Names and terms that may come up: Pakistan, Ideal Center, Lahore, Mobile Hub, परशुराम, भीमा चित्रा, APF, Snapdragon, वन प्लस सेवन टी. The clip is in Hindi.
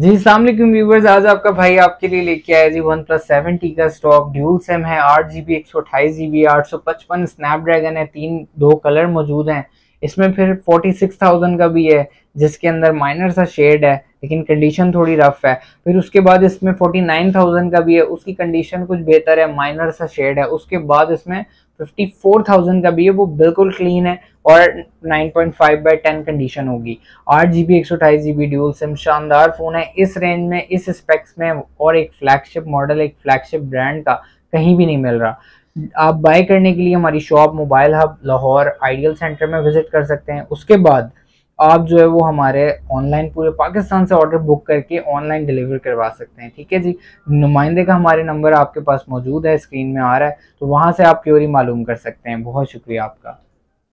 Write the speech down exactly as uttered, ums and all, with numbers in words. जी अस्सलाम वालेकुम व्यूवर्स, आज आपका भाई आपके लिए लेके आया जी वन प्लस सेवन टी का स्टॉक। ड्यूल सिम है, आठ जी बी एक सौ अट्ठाईस जी बी आठ सौ पचपन स्नैपड्रैगन है, तीन दो कलर मौजूद हैं इसमें। फिर फोर्टी सिक्स थाउजेंड का भी है जिसके अंदर माइनर सा शेड है लेकिन कंडीशन थोड़ी रफ है। फिर उसके बाद इसमें फोर्टी नाइन थाउजेंड का भी है, उसकी कंडीशन कुछ बेहतर है, माइनर सा शेड है। उसके बाद इसमें फिफ्टी फोर थाउजेंड का भी है, वो बिल्कुल क्लीन है और nine point five by ten condition होगी। आठ जी बी एक सौ अट्ठाईस जी बी ड्यूल सिम शानदार फ़ोन है इस रेंज में, इस स्पेक्स में, और एक फ्लैगशिप मॉडल, एक फ्लैगशिप ब्रांड का कहीं भी नहीं मिल रहा। आप बाय करने के लिए हमारी shop mobile hub Lahore ideal centre में विजिट कर सकते हैं। उसके बाद आप जो है वो हमारे ऑनलाइन पूरे पाकिस्तान से ऑर्डर बुक करके ऑनलाइन डिलीवर करवा सकते हैं। ठीक है जी, नुमाइंदे का हमारे नंबर आपके पास मौजूद है, स्क्रीन में आ रहा है, तो वहाँ से आप क्यूरी मालूम कर सकते हैं। बहुत शुक्रिया आपका।